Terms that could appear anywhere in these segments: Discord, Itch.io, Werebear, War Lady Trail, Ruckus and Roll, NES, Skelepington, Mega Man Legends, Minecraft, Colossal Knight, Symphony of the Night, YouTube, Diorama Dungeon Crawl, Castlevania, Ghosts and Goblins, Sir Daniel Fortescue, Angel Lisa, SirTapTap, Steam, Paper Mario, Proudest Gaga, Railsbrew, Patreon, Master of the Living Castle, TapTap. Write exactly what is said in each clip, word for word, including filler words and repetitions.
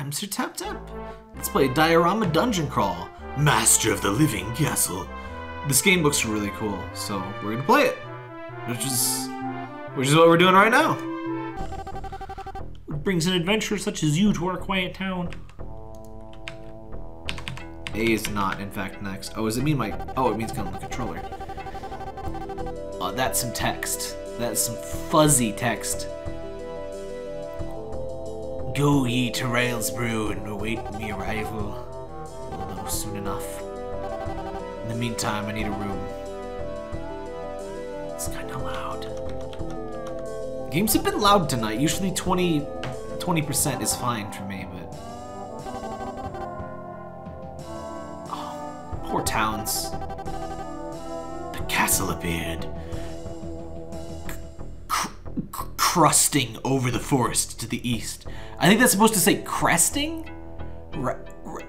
I'm SirTapTap. Let's play Diorama Dungeon Crawl, Master of the Living Castle. This game looks really cool, so we're gonna play it, which is which is what we're doing right now. It brings an adventurer such as you to our quiet town. A is not, in fact, next. Oh, does it mean my? Oh, it means going on the controller. Oh, that's some text. That's some fuzzy text. Go ye to Railsbrew and await me arrival. We'll know soon enough. In the meantime, I need a room. It's kinda loud. Games have been loud tonight. Usually twenty, twenty percent is fine for me, but... Oh, poor towns. The castle appeared. Crusting over the forest to the east. I think that's supposed to say cresting? Re re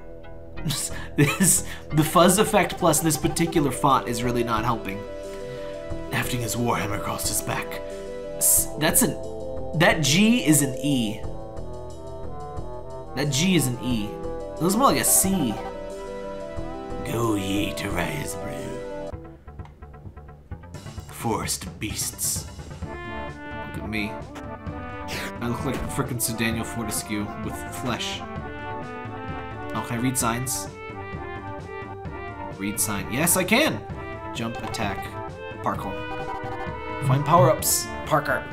this, the fuzz effect plus this particular font is really not helping. Hefting his warhammer across his back. That's an... That G is an E. That G is an E. It was more like a C. Go ye to Railsbrew. Forest beasts. Look at me. I look like frickin' Sir Daniel Fortescue with flesh. Oh, can I read signs? Read sign. Yes, I can! Jump, attack, parkour. Find power-ups. Parkour.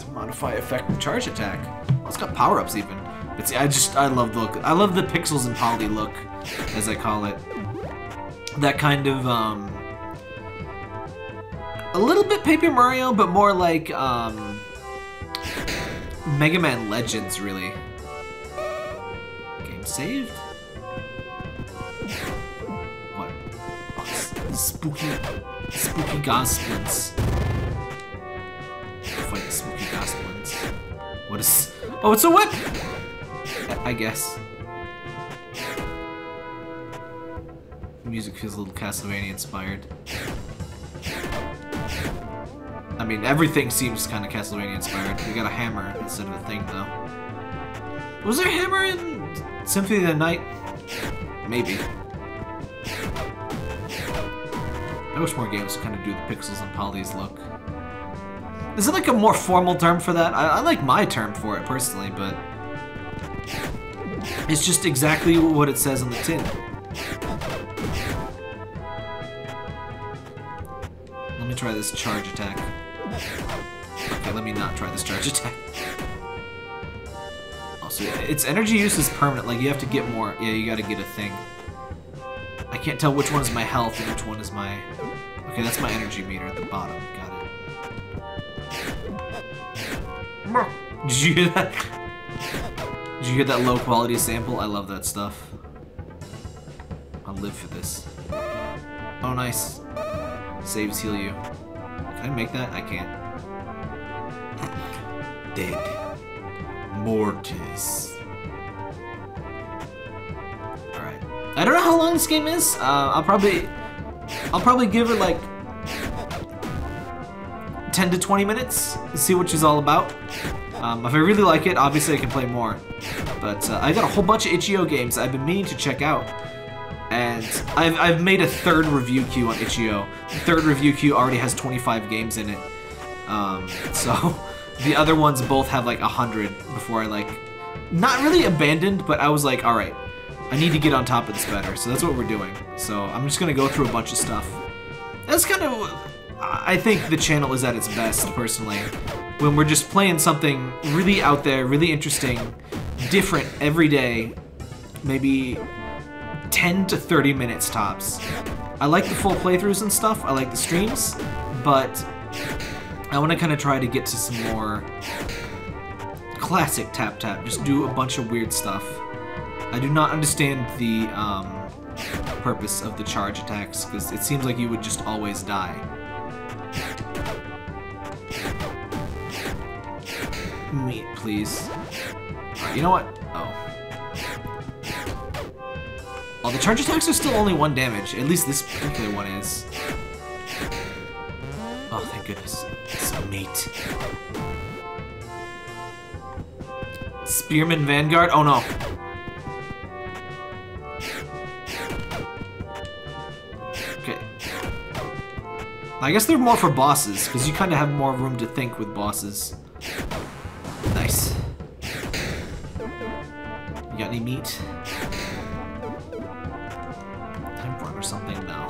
To modify effect and charge attack. Oh, it's got power-ups even. It's, I just, I love the look. I love the pixels and poly look, as I call it. That kind of, um... a little bit Paper Mario, but more like, um... Mega Man Legends, really. Game saved? What? Oh, spooky... Spooky goblins. Fight the spooky goblins. What is... Oh, it's a whip! I guess. The music feels a little Castlevania inspired. I mean, everything seems kind of Castlevania-inspired. We got a hammer instead of a thing, though. Was there a hammer in Symphony of the Night? Maybe. I wish more games would kind of do the pixels and polys look. Is it like a more formal term for that? I, I like my term for it, personally, but... It's just exactly what it says on the tin. Let me try this charge attack. Okay, let me not try this charge attack. Also, its energy use is permanent. Like, you have to get more. Yeah, you gotta get a thing. I can't tell which one is my health and which one is my... Okay, that's my energy meter at the bottom. Got it. Did you hear that? Did you hear that low-quality sample? I love that stuff. I'll live for this. Oh, nice. Saves heal you. Can I make that? I can't. Dead. Mortis. Alright. I don't know how long this game is. Uh, I'll probably... I'll probably give it like... ten to twenty minutes. See what she's all about. Um, if I really like it, obviously I can play more. But uh, I got a whole bunch of itch dot i o games I've been meaning to check out. And I've, I've made a third review queue on itch dot i o. The third review queue already has twenty-five games in it. Um, so the other ones both have like a hundred before I like... Not really abandoned, but I was like, alright, I need to get on top of this better. So that's what we're doing. So I'm just going to go through a bunch of stuff. That's kind of... I think the channel is at its best, personally. When we're just playing something really out there, really interesting, different every day. Maybe... ten to thirty minutes tops. I like the full playthroughs and stuff, I like the streams, but I want to kind of try to get to some more classic tap-tap, just do a bunch of weird stuff. I do not understand the um, purpose of the charge attacks, because it seems like you would just always die. Meat, please. Alright, you know what? Oh. Oh, the charge attacks are still only one damage. At least this particular one is. Oh, thank goodness. Some meat. Spearman Vanguard? Oh, no. I guess they're more for bosses, because you kind of have more room to think with bosses. Nice. You got any meat? Time for or something now.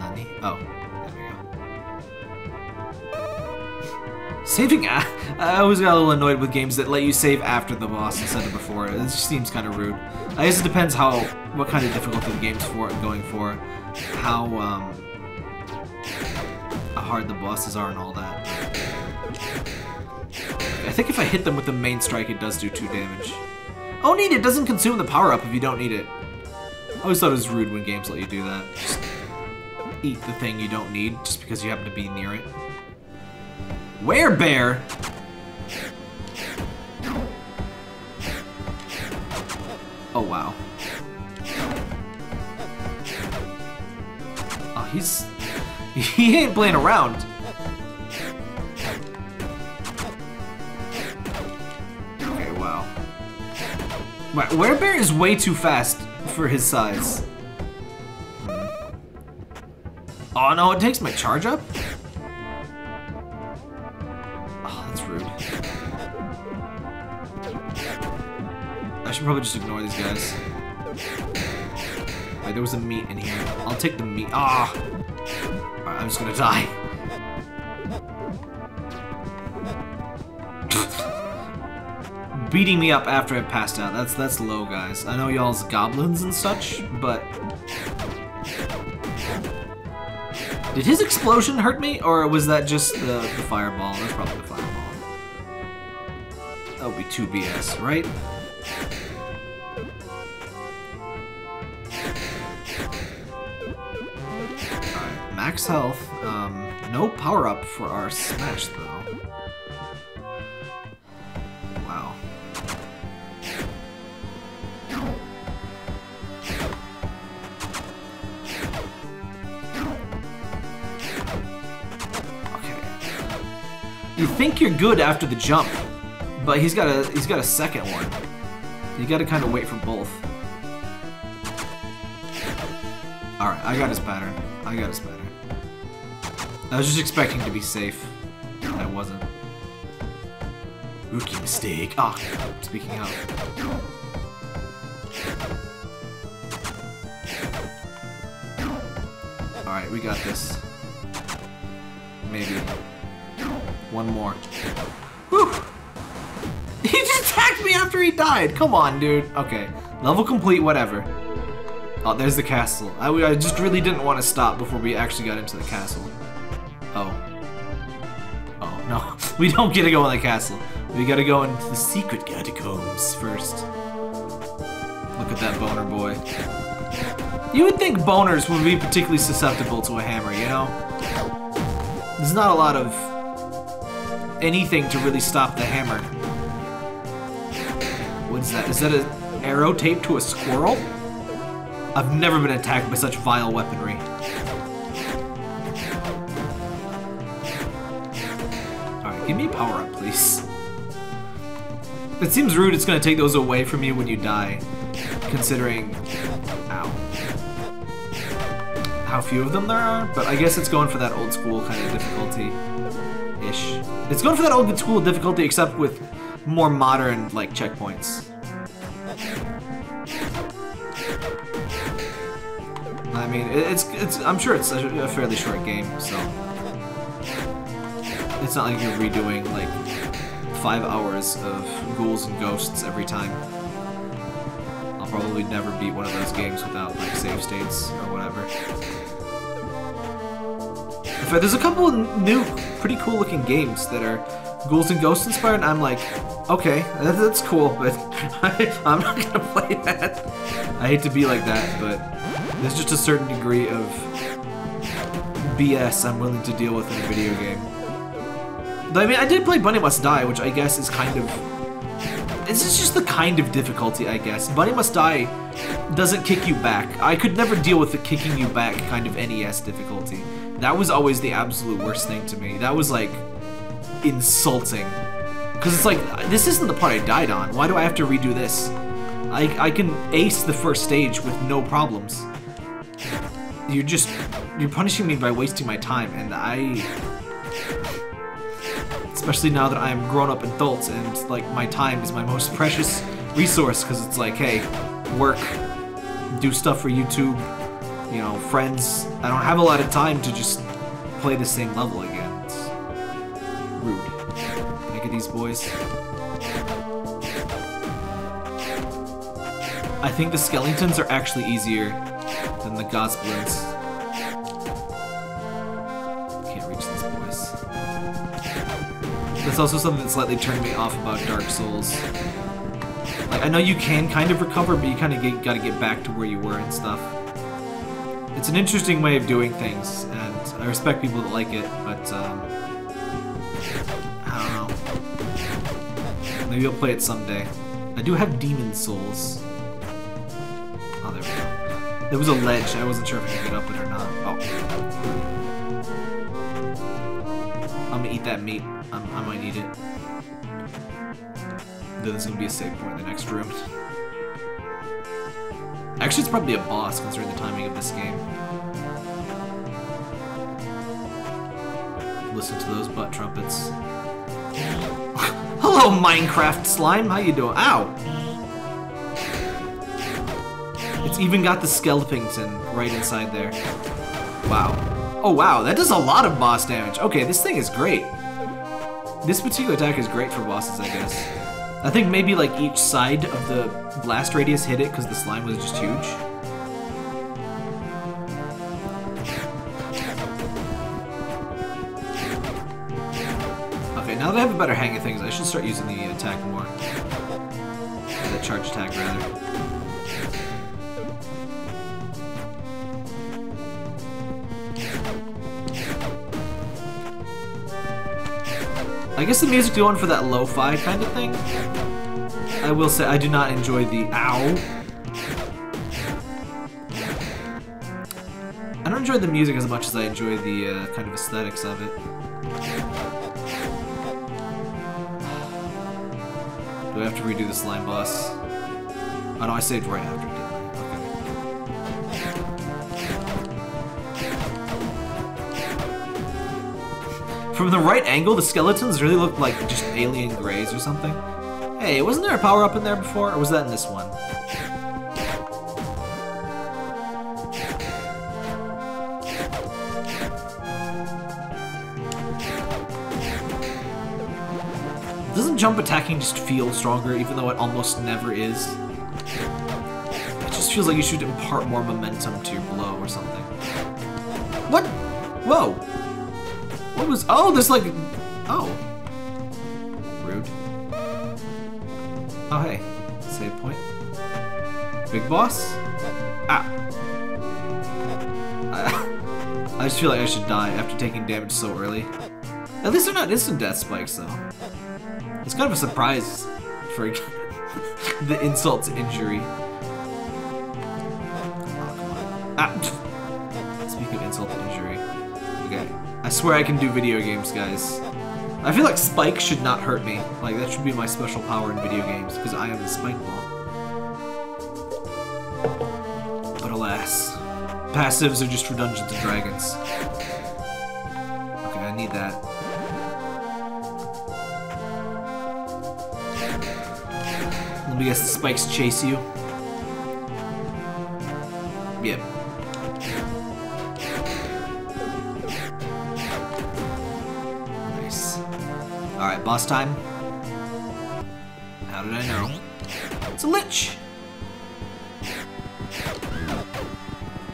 Nani? Oh, there we go. Saving. Ah, I always got a little annoyed with games that let you save after the boss instead of before. It just seems kind of rude. I guess it depends how, what kind of difficulty the game's for going for, how um, how hard the bosses are, and all that. I think if I hit them with the main strike, it does do two damage. Oh, neat! It doesn't consume the power-up if you don't need it. I always thought it was rude when games let you do that. Just eat the thing you don't need just because you happen to be near it. Werebear! Oh, wow. Oh, he's... he ain't playing around. Okay, wow. Wow, Werebear is way too fast for his size. Hmm. Oh, no, it takes my charge up? Oh, that's rude. I should probably just ignore these guys. Alright, there was a meat in here. I'll take the meat. Ah! Oh. Alright, I'm just gonna die. Beating me up after I passed out. That's that's low, guys. I know y'all's goblins and such, but... did his explosion hurt me, or was that just the, the fireball? That's probably the fireball. That would be two B S, right? Alright, max health. Um, no power-up for our smash, though. Wow. You think you're good after the jump, but he's got a he's got a second one. You got to kind of wait for both. All right, I got his pattern. I got his pattern. I was just expecting to be safe, but I wasn't. Rookie mistake. Ah, oh, speaking of. All right, we got this. Maybe. One more. Whew! He just attacked me after he died! Come on, dude. Okay. Level complete, whatever. Oh, there's the castle. I, I just really didn't want to stop before we actually got into the castle. Oh. Oh, no. We don't get to go in the castle. We gotta go into the secret catacombs first. Look at that boner boy. You would think boners would be particularly susceptible to a hammer, you know? There's not a lot of... anything to really stop the hammer. What is that? Is that an arrow taped to a squirrel? I've never been attacked by such vile weaponry. Alright, give me a power-up, please. It seems rude it's gonna take those away from you when you die, considering... ow. How few of them there are, but I guess it's going for that old school kind of difficulty. Ish. It's going for that old school difficulty, except with more modern, like, checkpoints. I mean, it's, it's, I'm sure it's a fairly short game, so... it's not like you're redoing, like, five hours of ghouls and ghosts every time. I'll probably never beat one of those games without, like, save states or whatever. But there's a couple of new, pretty cool-looking games that are Ghouls and Ghosts inspired, and I'm like, okay, that's cool, but I, I'm not gonna play that. I hate to be like that, but there's just a certain degree of B S I'm willing to deal with in a video game. But, I mean, I did play Bunny Must Die, which I guess is kind of... it's just the kind of difficulty, I guess. Bunny Must Die doesn't kick you back. I could never deal with the kicking you back kind of N E S difficulty. That was always the absolute worst thing to me. That was, like, insulting. Because it's like, this isn't the part I died on. Why do I have to redo this? I, I can ace the first stage with no problems. You're just... You're punishing me by wasting my time, and I... Especially now that I am grown-up adults, and, like, my time is my most precious resource, because it's like, hey, work, do stuff for YouTube, you know, friends. I don't have a lot of time to just play the same level again. It's rude. Make it these boys. I think the skeletons are actually easier than the goblins. Can't reach these boys. That's also something that slightly turned me off about Dark Souls. Like, I know you can kind of recover, but you kind of get, gotta get back to where you were and stuff. It's an interesting way of doing things, and I respect people that like it, but, um... I don't know. Maybe I'll play it someday. I do have Demon Souls. There was a ledge. I wasn't sure if I could get up it or not. Oh. I'm gonna eat that meat. I'm, I might eat it. Then there's gonna be a save point in the next room. Actually, it's probably a boss considering the timing of this game. Listen to those butt trumpets. Hello, Minecraft slime. How you doing? Ow! It's even got the Skelepington right inside there. Wow. Oh wow, that does a lot of boss damage. Okay, this thing is great. This particular attack is great for bosses, I guess. I think maybe like each side of the blast radius hit it because the slime was just huge. Okay, now that I have a better hang of things, I should start using the attack more. The charge attack, rather. I guess the music's going for that lo-fi kind of thing. I will say I do not enjoy the ow. I don't enjoy the music as much as I enjoy the uh, kind of aesthetics of it. Do I have to redo the slime boss? Oh no, I saved right after, didn't I? Okay. From the right angle, the skeletons really look like just alien greys or something. Hey, wasn't there a power-up in there before, or was that in this one? Doesn't jump attacking just feel stronger, even though it almost never is? Feels like you should impart more momentum to your blow or something. What? Whoa! What was? Oh, there's like, oh, rude. Oh hey, save point. Big boss. Ah. I, I just feel like I should die after taking damage so early. At least they're not instant death spikes though. It's kind of a surprise for the insult to injury. Ah. Speaking of insult and injury. Okay. I swear I can do video games, guys. I feel like Spike should not hurt me. Like, that should be my special power in video games, because I am the Spike Ball. But alas. Passives are just for Dungeons and Dragons. Okay, I need that. Let me guess, the spikes chase you? Yep. Yeah. Nice. Alright, boss time. How did I know? It's a Lich!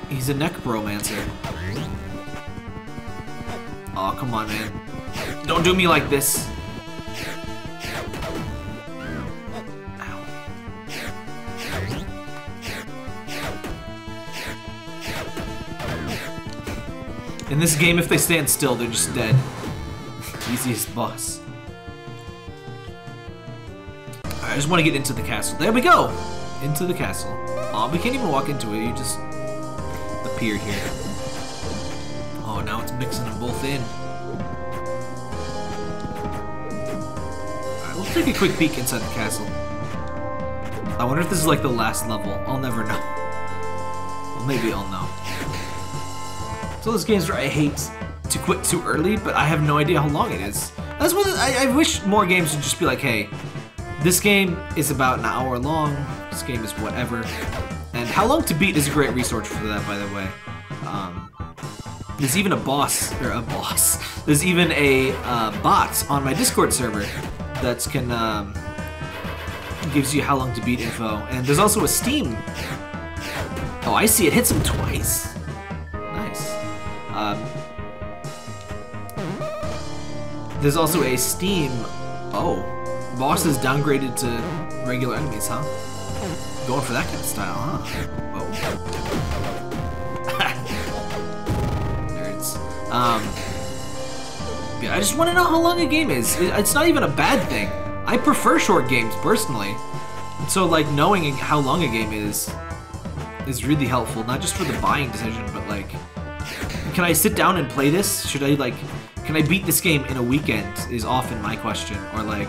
He's a necromancer. Aw, oh, come on, man. Don't do me like this! In this game, if they stand still, they're just dead. Easiest boss. Alright, I just want to get into the castle. There we go! Into the castle. Aw, oh, we can't even walk into it. You just appear here. Oh, now it's mixing them both in. Alright, let's take a quick peek inside the castle. I wonder if this is like the last level. I'll never know. Well, maybe I'll know. It's one of those games where I hate to quit too early, but I have no idea how long it is. That's one of the, I, I wish more games would just be like, hey, this game is about an hour long, this game is whatever. And How Long to Beat is a great resource for that, by the way. Um, there's even a boss, or a boss, there's even a uh, bot on my Discord server that can, um, gives you How Long to Beat info. And there's also a Steam. Oh, I see, it hits him twice. Nice. Um, there's also a Steam, oh, boss is downgraded to regular enemies, huh? Going for that kind of style, huh? Whoa. Nerds. Um, yeah, I just want to know how long a game is. It's not even a bad thing. I prefer short games, personally. So, like, knowing how long a game is is really helpful, not just for the buying decision, but, like, can I sit down and play this? Should I, like... Can I beat this game in a weekend is often my question. Or like,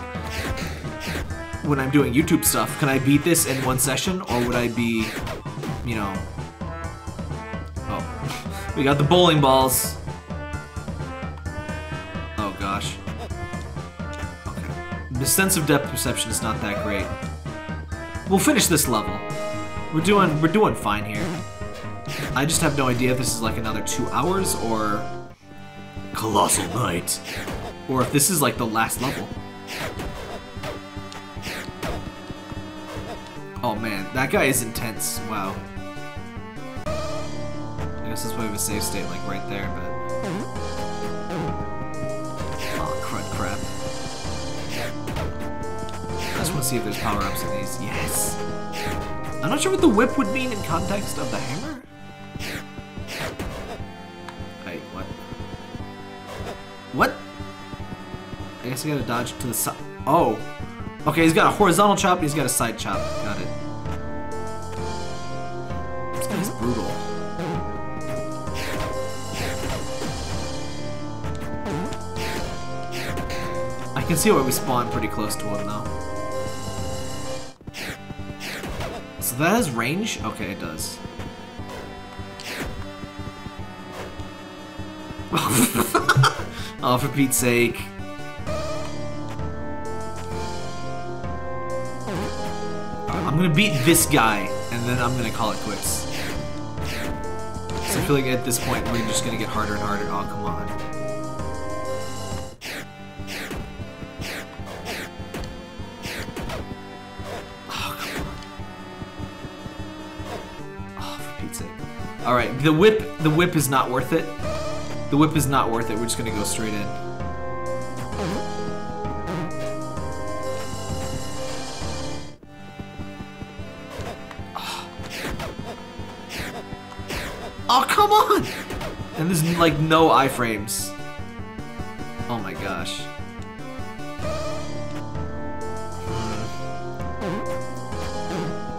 when I'm doing YouTube stuff, can I beat this in one session? Or would I be, you know... Oh, we got the bowling balls. Oh gosh. Okay. The sense of depth perception is not that great. We'll finish this level. We're doing, we're doing fine here. I just have no idea if this is like another two hours or... Colossal Knight. Or if this is like the last level. Oh man, that guy is intense. Wow. I guess that's why we have a save state like right there, but... Oh, crud crap. I just want to see if there's power-ups in these. Yes! I'm not sure what the whip would mean in context of the hammer. What? I guess I gotta dodge to the side. Oh. Okay, he's got a horizontal chop and he's got a side chop. Got it. This guy's brutal. I can see where we spawn pretty close to him though. So that has range? Okay, it does. Oh, for Pete's sake. I'm gonna beat this guy, and then I'm gonna call it quits. Because I feel like at this point, we're just gonna get harder and harder. Oh, come on. Oh, come on. Oh, for Pete's sake. Alright, the whip, the whip is not worth it. The whip is not worth it, we're just gonna go straight in. Oh, oh come on! And there's like no iframes. Oh my gosh.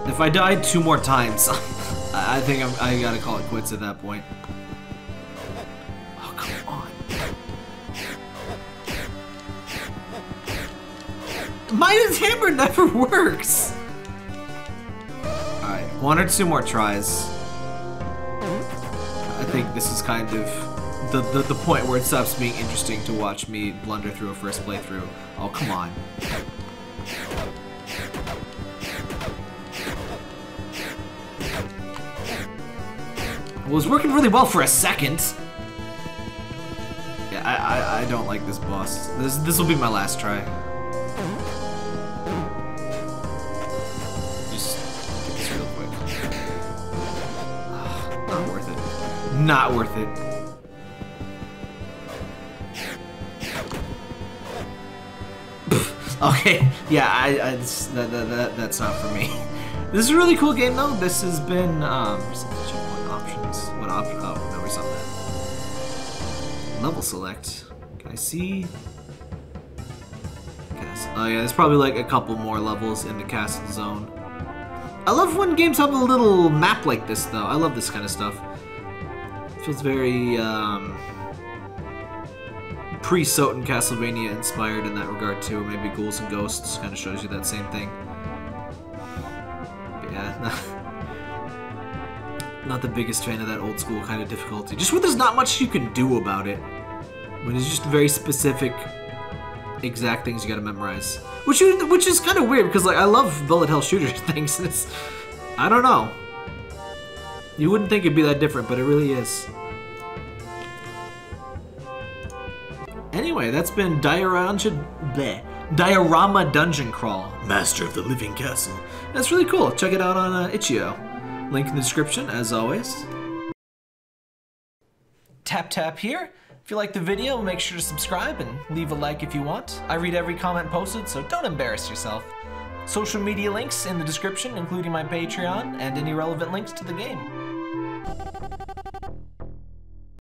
If I died two more times, I think I'm, I gotta call it quits at that point. Mine's hammer never works! Alright, one or two more tries. I think this is kind of the, the, the point where it stops being interesting to watch me blunder through a first playthrough. Oh, come on. Well, it's working really well for a second! Yeah, I, I, I don't like this boss. This, this will be my last try. Not worth it. Okay, yeah, I, I just, that, that, that, that's not for me. This is a really cool game, though. This has been, um, checkpoint options. What option? Oh, no, we saw that. Level select. Can I see? Castle. Oh, yeah, there's probably like a couple more levels in the castle zone. I love when games have a little map like this, though. I love this kind of stuff. Feels very um, pre-Soten Castlevania inspired in that regard too, or maybe Ghouls and Ghosts kind of shows you that same thing. But yeah. Not the biggest fan of that old school kind of difficulty. Just where there's not much you can do about it. When it's just very specific, exact things you gotta memorize. Which you, which is kind of weird, because like I love bullet hell shooter things. It's, I don't know. You wouldn't think it'd be that different, but it really is. Anyway, that's been Diorama, Diorama Dungeon Crawl, Master of the Living Castle. That's really cool. Check it out on uh, itch dot i o. Link in the description, as always. Tap Tap here. If you like the video, make sure to subscribe and leave a like if you want. I read every comment posted, so don't embarrass yourself. Social media links in the description, including my Patreon and any relevant links to the game.